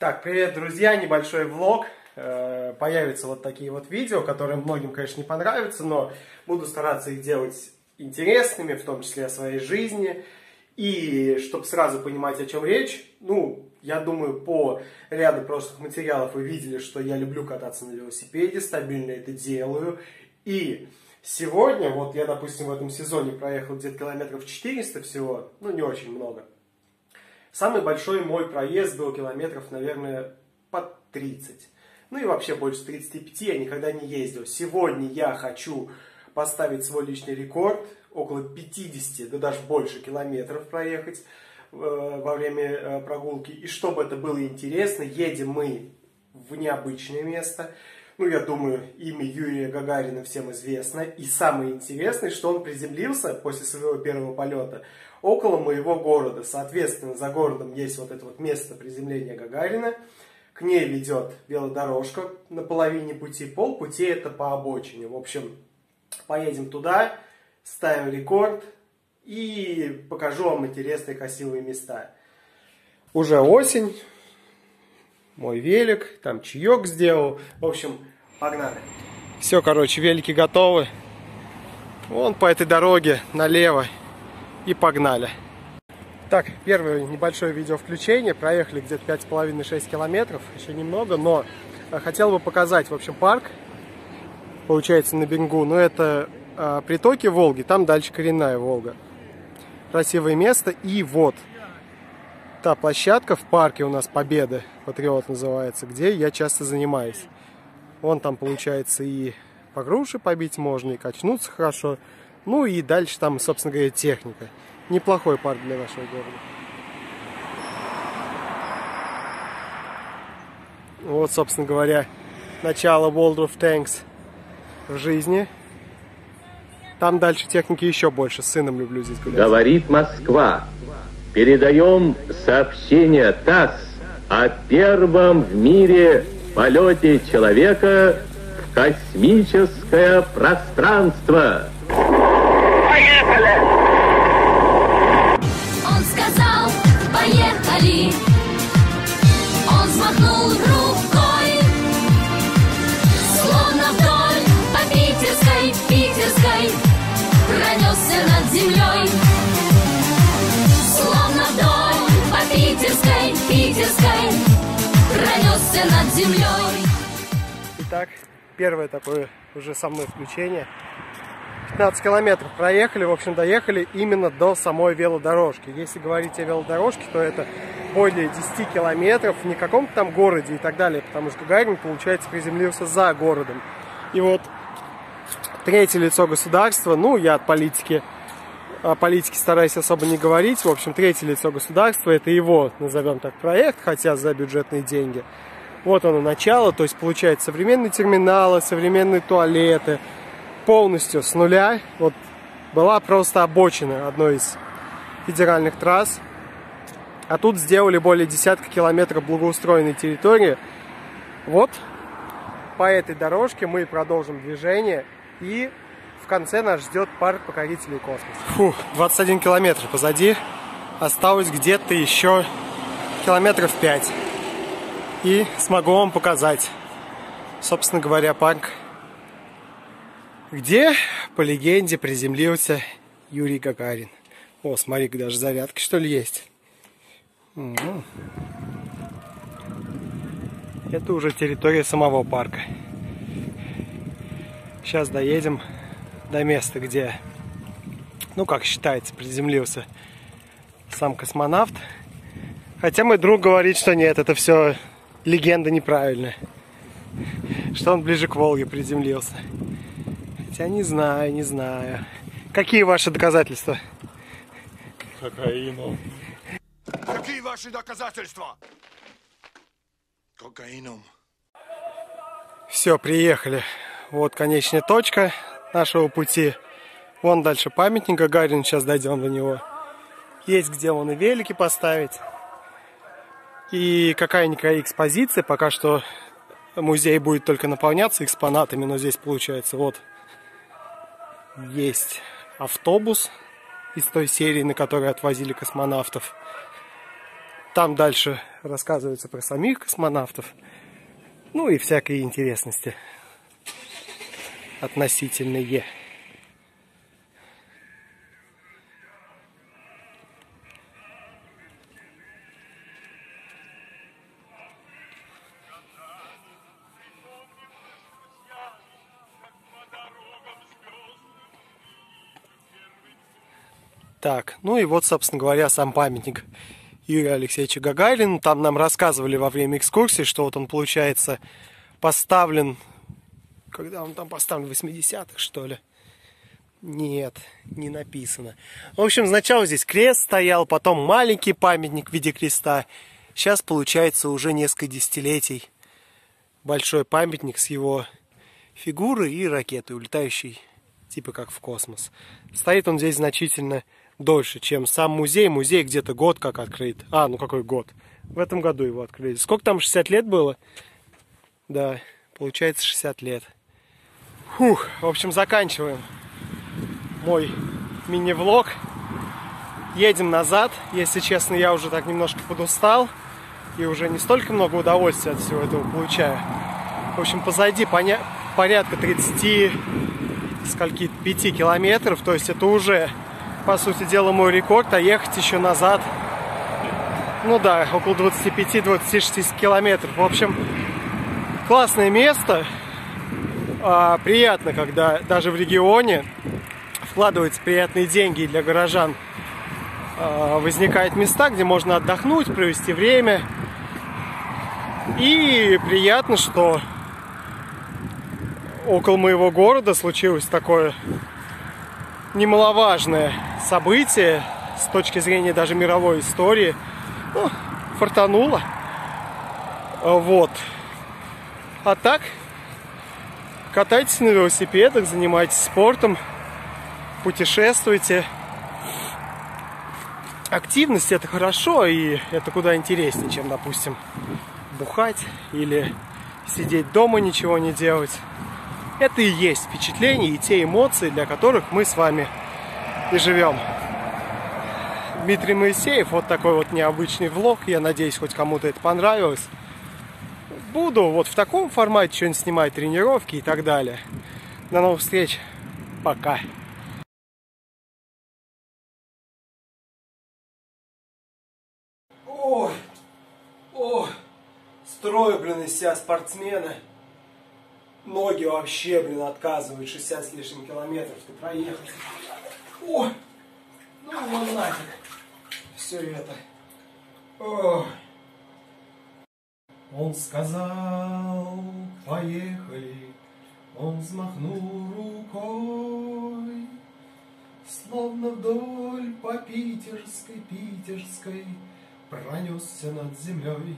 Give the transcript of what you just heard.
Так, привет, друзья, небольшой влог. Появятся вот такие вот видео, которые многим, конечно, не понравятся, но буду стараться их делать интересными, в том числе о своей жизни. И чтобы сразу понимать, о чем речь, я думаю, по ряду прошлых материалов вы видели, что я люблю кататься на велосипеде, стабильно это делаю. И сегодня, вот я, допустим, в этом сезоне проехал где-то километров 400 всего, не очень много. Самый большой мой проезд был километров, наверное, под 30. И вообще больше 35 я никогда не ездил. Сегодня я хочу поставить свой личный рекорд. Около 50, да даже больше километров проехать во время прогулки. И чтобы это было интересно, едем мы в необычное место. Я думаю, имя Юрия Гагарина всем известно. И самое интересное, что он приземлился после своего первого полета около моего города. Соответственно, за городом есть вот это вот место приземления Гагарина. К ней ведет велодорожка на половине пути. Полпути это по обочине. В общем, поедем туда, ставим рекорд и покажу вам интересные красивые места. Уже осень. Мой велик, там чаек сделал. В общем, погнали. Все, короче, велики готовы. Вон по этой дороге налево и погнали. Так, первое небольшое видео включение. Проехали где-то 5,5-6 километров. Еще немного, но хотел бы показать, в общем, парк. Получается на берегу. Но это притоки Волги, там дальше коренная Волга. Красивое место. И вот та площадка в парке у нас Победы, Патриот называется, где я часто занимаюсь. Вон там, получается, и по груши побить можно, и качнуться хорошо. И дальше там, собственно говоря, техника. Неплохой парк для нашего города. Вот, собственно говоря, начало World of Tanks в жизни. Там дальше техники еще больше. С сыном люблю здесь гулять. Говорит Москва. Передаем сообщение ТАСС о первом в мире полете человека в космическое пространство. Поехали! Он сказал, поехали. Он взмахнул рукой, словно вдоль по Питерской пронесся над землей. Питерской пронесся над землей. Итак, первое такое уже со мной включение. 15 километров проехали, в общем, доехали именно до самой велодорожки. Если говорить о велодорожке, то это более 10 километров в не каком-то там городе и так далее, потому что Гагарин, получается, приземлился за городом. И вот третье лицо государства, я от политики... О политике стараюсь особо не говорить. В общем, третье лицо государства, это его, назовем так, проект, хотя за бюджетные деньги. Вот оно начало, то есть получается современные терминалы, современные туалеты, полностью с нуля. Вот была просто обочина одной из федеральных трасс, а тут сделали более десятка километров благоустроенной территории. Вот по этой дорожке мы продолжим движение и... В конце нас ждет парк Покорителей Космоса. 21 километр позади. Осталось где-то еще километров 5. И смогу вам показать, собственно говоря, парк, где, по легенде, приземлился Юрий Гагарин. О, смотри, даже зарядка, что ли, есть. Это уже территория самого парка. Сейчас доедем до места, где, как считается, приземлился сам космонавт. Хотя мой друг говорит, что нет, это все легенда неправильная. Что он ближе к Волге приземлился. Хотя не знаю. Какие ваши доказательства? Кокаином. Какие ваши доказательства? Кокаином. Все, приехали. Вот конечная точка нашего пути. Вон дальше памятник Гагарину, сейчас дойдем до него. Есть где вон и велики поставить. И какая-никакая экспозиция. Пока что музей будет только наполняться экспонатами, но здесь получается вот есть автобус из той серии, на которой отвозили космонавтов. Там дальше рассказывается про самих космонавтов, ну и всякие интересности относительные. Так, ну и вот, собственно говоря, сам памятник Юрия Алексеевича Гагарина. Там нам рассказывали во время экскурсии, что вот он, получается, поставлен... Когда он там поставлен? В 80-х, что ли? Нет, не написано. В общем, сначала здесь крест стоял, потом маленький памятник в виде креста. Сейчас, получается, уже несколько десятилетий большой памятник с его фигурой и ракетой, улетающей типа как в космос. Стоит он здесь значительно дольше, чем сам музей. Музей где-то год как открыт. А, ну какой год? В этом году его открыли. Сколько там, 60 лет было? Да, получается 60 лет. Фух, в общем, заканчиваем мой мини-влог. Едем назад. Если честно, я уже так немножко подустал. И уже не столько много удовольствия от всего этого получаю. В общем, позади порядка 35 километров. То есть это уже... По сути дела, мой рекорд, а ехать еще назад, ну да, около 25-26 километров. В общем, классное место. Приятно, когда даже в регионе вкладываются приятные деньги, и для горожан возникают места, где можно отдохнуть, провести время. И приятно, что около моего города случилось такое немаловажное событие с точки зрения даже мировой истории. Ну, фартануло. Вот. А так, катайтесь на велосипедах, занимайтесь спортом, путешествуйте. Активность — это хорошо, и это куда интереснее, чем, допустим, бухать или сидеть дома, ничего не делать. Это и есть впечатления и те эмоции, для которых мы с вами и живем. Дмитрий Моисеев, вот такой вот необычный влог. Я надеюсь, хоть кому-то это понравилось. Буду вот в таком формате что-нибудь снимать, тренировки и так далее. До новых встреч. Пока. Ой, ой, строю, блин, из себя спортсмена. Ноги вообще, блин, отказывают. 60 с лишним километров ты проехал. О! Ну, вон нафиг. Все это. О. Он сказал, поехали. Он взмахнул рукой. Словно вдоль по питерской, пронесся над землей.